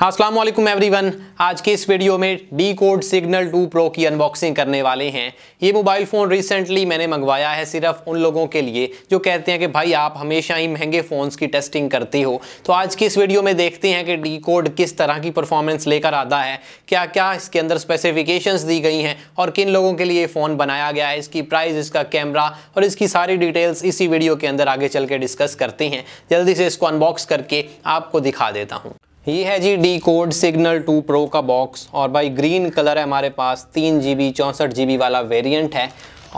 हाँ, अस्सलाम वालेकुम एवरीवन। आज के इस वीडियो में डीकोड सिग्नल 2 प्रो की अनबॉक्सिंग करने वाले हैं। ये मोबाइल फ़ोन रिसेंटली मैंने मंगवाया है सिर्फ उन लोगों के लिए जो कहते हैं कि भाई आप हमेशा ही महंगे फ़ोन्स की टेस्टिंग करते हो। तो आज की इस वीडियो में देखते हैं कि डीकोड किस तरह की परफॉर्मेंस लेकर आता है, क्या क्या इसके अंदर स्पेसिफिकेशंस दी गई हैं और किन लोगों के लिए ये फ़ोन बनाया गया है, इसकी प्राइस, इसका कैमरा और इसकी सारी डिटेल्स इसी वीडियो के अंदर आगे चल के डिस्कस करते हैं। जल्दी से इसको अनबॉक्स करके आपको दिखा देता हूँ। ये है जी डीकोड सिग्नल 2 प्रो का बॉक्स और भाई ग्रीन कलर है हमारे पास। 3 GB 64 GB वाला वेरिएंट है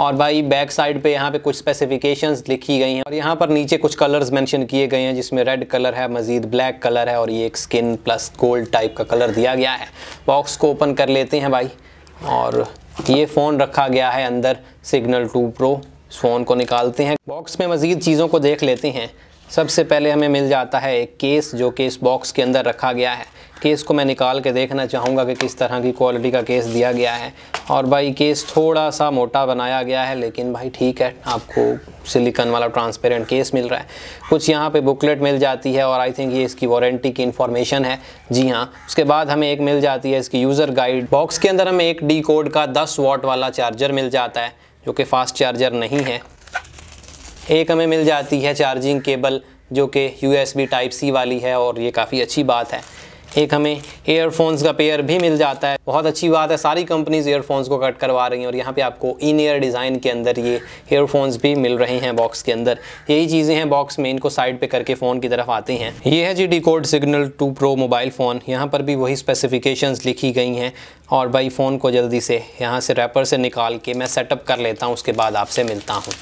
और भाई बैक साइड पे यहाँ पे कुछ स्पेसिफिकेशंस लिखी गई हैं और यहाँ पर नीचे कुछ कलर्स मेंशन किए गए हैं जिसमें रेड कलर है, मजीद ब्लैक कलर है और ये एक स्किन प्लस गोल्ड टाइप का कलर दिया गया है। बॉक्स को ओपन कर लेते हैं भाई और ये फ़ोन रखा गया है अंदर, सिग्नल 2 प्रो। फ़ोन को निकालते हैं, बॉक्स में मज़ीद चीज़ों को देख लेते हैं। सबसे पहले हमें मिल जाता है एक केस जो कि इस बॉक्स के अंदर रखा गया है। केस को मैं निकाल के देखना चाहूँगा कि किस तरह की क्वालिटी का केस दिया गया है। और भाई केस थोड़ा सा मोटा बनाया गया है लेकिन भाई ठीक है, आपको सिलिकॉन वाला ट्रांसपेरेंट केस मिल रहा है। कुछ यहाँ पे बुकलेट मिल जाती है और आई थिंक ये इसकी वारंटी की इन्फॉर्मेशन है, जी हाँ। उसके बाद हमें एक मिल जाती है इसकी यूज़र गाइड। बॉक्स के अंदर हमें एक डीकोड का 10 वाट वाला चार्जर मिल जाता है जो कि फास्ट चार्जर नहीं है। एक हमें मिल जाती है चार्जिंग केबल जो कि USB Type C वाली है और ये काफ़ी अच्छी बात है। एक हमें एयरफोन्स का पेयर भी मिल जाता है, बहुत अच्छी बात है। सारी कंपनीज एयरफोन्स को कट करवा रही हैं और यहाँ पे आपको इन ईयर डिज़ाइन के अंदर ये एयरफोन्स भी मिल रहे हैं बॉक्स के अंदर। यही चीज़ें हैं बॉक्स में, इनको साइड पे करके फ़ोन की तरफ आते हैं। ये है जी Dcode signal 2 pro mobile phone. यहाँ पर भी वही स्पेसिफिकेशंस लिखी गई हैं और भाई फ़ोन को जल्दी से यहाँ से रैपर से निकाल के मैं सेटअप कर लेता हूँ, उसके बाद आपसे मिलता हूँ।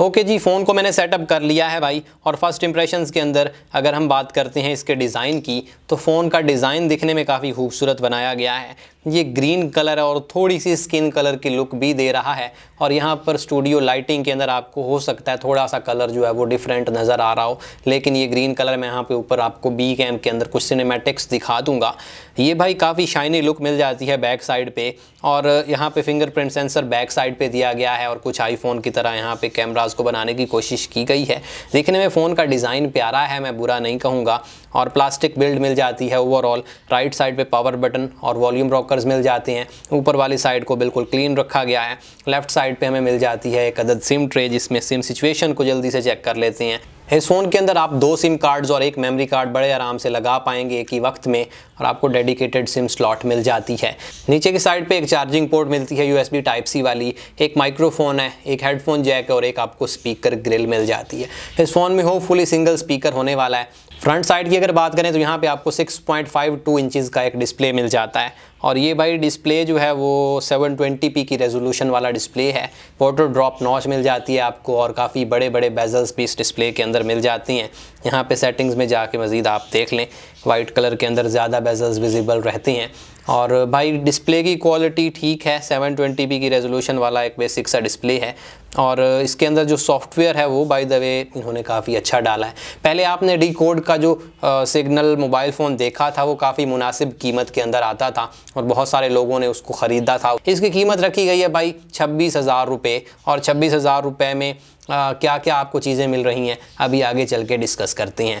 ओके जी, फ़ोन को मैंने सेटअप कर लिया है भाई और फर्स्ट इंप्रेशंस के अंदर अगर हम बात करते हैं इसके डिज़ाइन की तो फ़ोन का डिज़ाइन दिखने में काफ़ी खूबसूरत बनाया गया है। ये ग्रीन कलर है और थोड़ी सी स्किन कलर की लुक भी दे रहा है और यहाँ पर स्टूडियो लाइटिंग के अंदर आपको हो सकता है थोड़ा सा कलर जो है वो डिफरेंट नज़र आ रहा हो, लेकिन ये ग्रीन कलर में यहाँ पे ऊपर आपको B Cam के अंदर कुछ सिनेमैटिक्स दिखा दूंगा। ये भाई काफ़ी शाइनी लुक मिल जाती है बैक साइड पे और यहाँ पे फिंगरप्रिंट सेंसर बैक साइड पे दिया गया है और कुछ आईफोन की तरह यहाँ पे कैमराज को बनाने की कोशिश की गई है। देखने में फ़ोन का डिज़ाइन प्यारा है, मैं बुरा नहीं कहूँगा। और प्लास्टिक बिल्ड मिल जाती है ओवरऑल। राइट साइड पर पावर बटन और वॉल्यूम रॉकर मिल जाते हैं। ऊपर वाली साइड को बिल्कुल क्लीन रखा गया है। लेफ्ट साइड पे हमें मिल जाती है एक अदद सिम ट्रे जिसमें सिम सिचुएशन को जल्दी से चेक कर लेते हैं। इस फ़ोन के अंदर आप 2 SIM कार्ड्स और एक मेमोरी कार्ड बड़े आराम से लगा पाएंगे एक ही वक्त में और आपको डेडिकेटेड सिम स्लॉट मिल जाती है। नीचे की साइड पे एक चार्जिंग पोर्ट मिलती है USB Type C वाली, एक माइक्रोफोन है, एक हेडफोन जैक है और एक आपको स्पीकर ग्रिल मिल जाती है। इस फ़ोन में होपफुली सिंगल स्पीकर होने वाला है। फ्रंट साइड की अगर बात करें तो यहाँ पे आपको 6.52 इंचज़ का एक डिस्प्ले मिल जाता है और ये भाई डिस्प्ले जो है वो 720p की रेजोल्यूशन वाला डिस्प्ले है। वाटर ड्रॉप नॉच मिल जाती है आपको और काफ़ी बड़े बड़े बेजल्स भी इस डिस्प्ले के अंदर मिल जाती हैं। यहाँ पे सेटिंग्स में जाके मज़ीद आप देख लें, वाइट कलर के अंदर ज़्यादा बेजल्स विजिबल रहती हैं। और भाई डिस्प्ले की क्वालिटी ठीक है, 720p की रेजोल्यूशन वाला एक बेसिक सा डिस्प्ले है और इसके अंदर जो सॉफ्टवेयर है वो बाय द वे इन्होंने काफ़ी अच्छा डाला है। पहले आपने डीकोड का जो सिग्नल मोबाइल फ़ोन देखा था वो काफ़ी मुनासिब कीमत के अंदर आता था और बहुत सारे लोगों ने उसको ख़रीदा था। इसकी कीमत रखी गई है भाई 26,000 रुपये और 26,000 रुपये में क्या क्या आपको चीज़ें मिल रही हैं अभी आगे चल के डिस्कस करते हैं।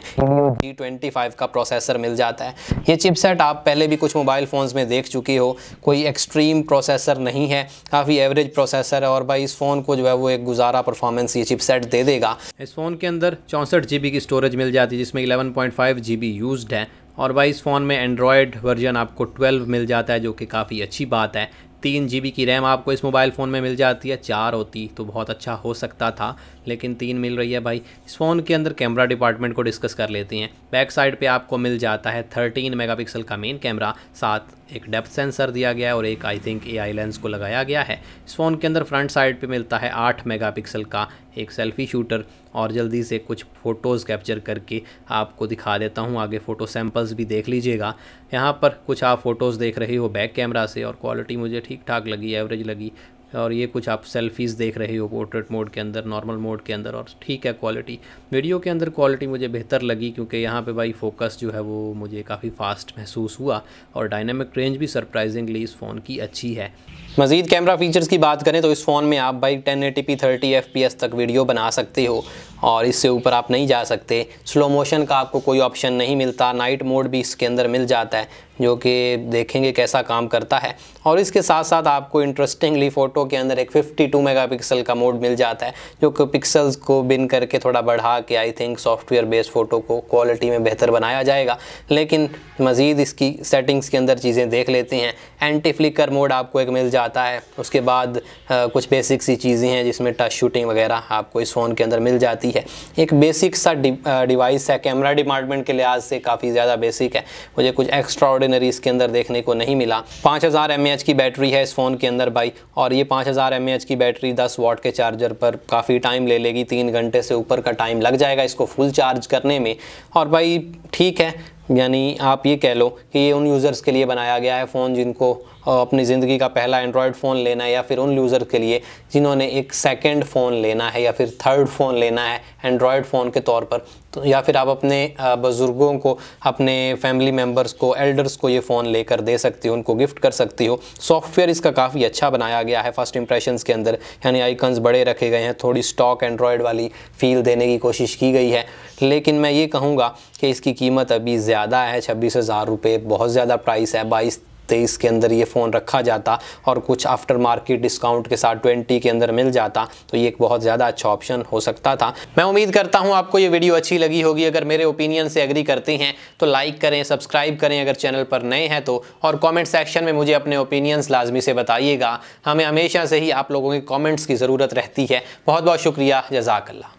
G25 का प्रोसेसर मिल जाता है। ये चिपसेट आप पहले भी कुछ मोबाइल फ़ोन्स में देख चुके हो, कोई एक्सट्रीम प्रोसेसर नहीं है, काफ़ी एवरेज प्रोसेसर है और भाई इस फ़ोन को जो है वो एक गुजारा परफॉर्मेंस ये चिपसेट दे देगा। इस फ़ोन के अंदर 64 GB की स्टोरेज मिल जाती है जिसमें 11.5 GB यूज़ है और भाई इस फ़ोन में एंड्रॉयड वर्जन आपको 12 मिल जाता है जो कि काफ़ी अच्छी बात है। 3 GB की रैम आपको इस मोबाइल फ़ोन में मिल जाती है, 4 होती तो बहुत अच्छा हो सकता था लेकिन 3 मिल रही है भाई। इस फ़ोन के अंदर कैमरा डिपार्टमेंट को डिस्कस कर लेते हैं। बैक साइड पे आपको मिल जाता है 13 मेगापिक्सल का मेन कैमरा, साथ एक डेप्थ सेंसर दिया गया है और एक आई थिंक AI लेंस को लगाया गया है। इस फ़ोन के अंदर फ्रंट साइड पे मिलता है 8 मेगापिक्सल का एक सेल्फ़ी शूटर और जल्दी से कुछ फ़ोटोज़ कैप्चर करके आपको दिखा देता हूँ, आगे फ़ोटो सैंपल्स भी देख लीजिएगा। यहाँ पर कुछ आप फ़ोटोज़ देख रहे हो बैक कैमरा से और क्वालिटी मुझे ठीक ठाक लगी, एवरेज लगी। और ये कुछ आप सेल्फ़ीज़ देख रहे हो पोर्ट्रेट मोड के अंदर, नॉर्मल मोड के अंदर और ठीक है क्वालिटी। वीडियो के अंदर क्वालिटी मुझे बेहतर लगी क्योंकि यहाँ पे भाई फोकस जो है वो मुझे काफ़ी फास्ट महसूस हुआ और डायनामिक रेंज भी सरप्राइजिंगली इस फ़ोन की अच्छी है। मज़ीद कैमरा फीचर्स की बात करें तो इस फ़ोन में आप भाई 1080p 30 FPS तक वीडियो बना सकते हो और इससे ऊपर आप नहीं जा सकते। स्लो मोशन का आपको कोई ऑप्शन नहीं मिलता। नाइट मोड भी इसके अंदर मिल जाता है, जो कि देखेंगे कैसा काम करता है। और इसके साथ साथ आपको इंटरेस्टिंगली फ़ोटो के अंदर एक 52 मेगापिक्सल का मोड मिल जाता है, जो कि पिक्सल्स को बिन करके थोड़ा बढ़ा के I think software based photo को क्वालिटी में बेहतर बनाया जाएगा। लेकिन मज़ीद इसकी सेटिंग्स के अंदर चीज़ें देख लेते हैं। एंटी फ्लिकर मोड आपको एक मिल जाता है। उसके बाद कुछ बेसिक सी चीज़ें हैं जिसमें टच शूटिंग वगैरह आपको इस फ़ोन के अंदर मिल जाती है। एक बेसिक सा डिवाइस है, कैमरा डिपार्टमेंट के लिहाज से काफ़ी ज़्यादा बेसिक है, मुझे कुछ एक्स्ट्रा इसके अंदर देखने को नहीं मिला। 5000 mAh की बैटरी है इस फ़ोन के अंदर भाई, और ये 5000 mAh की बैटरी 10 वाट के चार्जर पर काफ़ी टाइम ले लेगी। 3 घंटे से ऊपर का टाइम लग जाएगा इसको फुल चार्ज करने में। और भाई ठीक है, यानी आप ये कह लो कि ये उन यूज़र्स के लिए बनाया गया है फ़ोन जिनको अपनी ज़िंदगी का पहला एंड्रॉयड फ़ोन लेना है, या फिर उन यूज़र के लिए जिन्होंने एक सेकंड फ़ोन लेना है या फिर थर्ड फ़ोन लेना है एंड्रॉयड फ़ोन के तौर पर। तो या फिर आप अपने बुज़ुर्गों को, अपने फैमिली मेम्बर्स को, एल्डर्स को ये फ़ोन लेकर दे सकती हो, उनको गिफ्ट कर सकती हो। सॉफ्टवेयर इसका काफ़ी अच्छा बनाया गया है फर्स्ट इंप्रेशंस के अंदर, यानी आइकन्स बड़े रखे गए हैं, थोड़ी स्टॉक एंड्रॉयड वाली फ़ील देने की कोशिश की गई है। लेकिन मैं ये कहूँगा कि इसकी कीमत अभी ज़्यादा है, 26,000 रुपये बहुत ज़्यादा प्राइस है। 22-23 के अंदर ये फ़ोन रखा जाता और कुछ आफ्टर मार्केट डिस्काउंट के साथ 20 के अंदर मिल जाता, तो ये एक बहुत ज़्यादा अच्छा ऑप्शन हो सकता था। मैं उम्मीद करता हूँ आपको ये वीडियो अच्छी लगी होगी। अगर मेरे ओपिनियन से एग्री करते हैं तो लाइक करें, सब्सक्राइब करें अगर चैनल पर नए हैं तो, और कॉमेंट सेक्शन में मुझे अपने ओपिनियंस लाजमी से बताइएगा। हमें हमेशा से ही आप लोगों के कॉमेंट्स की ज़रूरत रहती है। बहुत बहुत शुक्रिया, जज़ाकल्लाह।